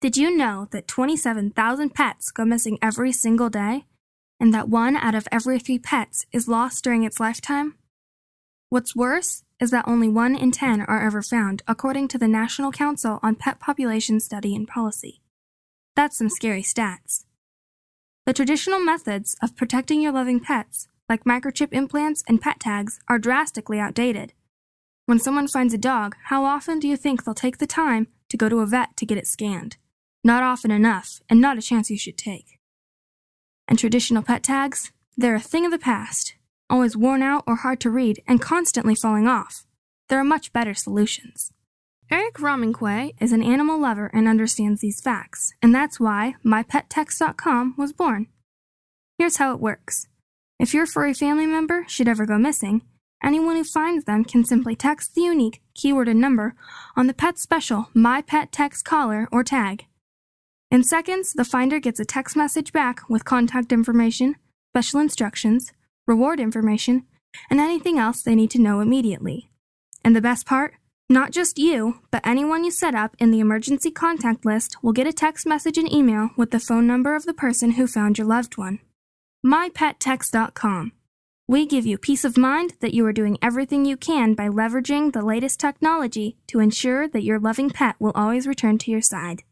Did you know that 27,000 pets go missing every single day, and that 1 out of every 3 pets is lost during its lifetime? What's worse is that only 1 in 10 are ever found, according to the National Council on Pet Population Study and Policy. That's some scary stats. The traditional methods of protecting your loving pets, like microchip implants and pet tags, are drastically outdated. When someone finds a dog, how often do you think they'll take the time to go to a vet to get it scanned? Not often enough, and not a chance you should take. And traditional pet tags? They're a thing of the past, always worn out or hard to read, and constantly falling off. There are much better solutions. Eric Romingue is an animal lover and understands these facts, and that's why MyPetText.com was born. Here's how it works. If your furry family member should ever go missing, anyone who finds them can simply text the unique keyword and number on the pet special My Pet Text collar or tag. In seconds, the finder gets a text message back with contact information, special instructions, reward information, and anything else they need to know immediately. And the best part? Not just you, but anyone you set up in the emergency contact list will get a text message and email with the phone number of the person who found your loved one. MyPetText.com. We give you peace of mind that you are doing everything you can by leveraging the latest technology to ensure that your loving pet will always return to your side.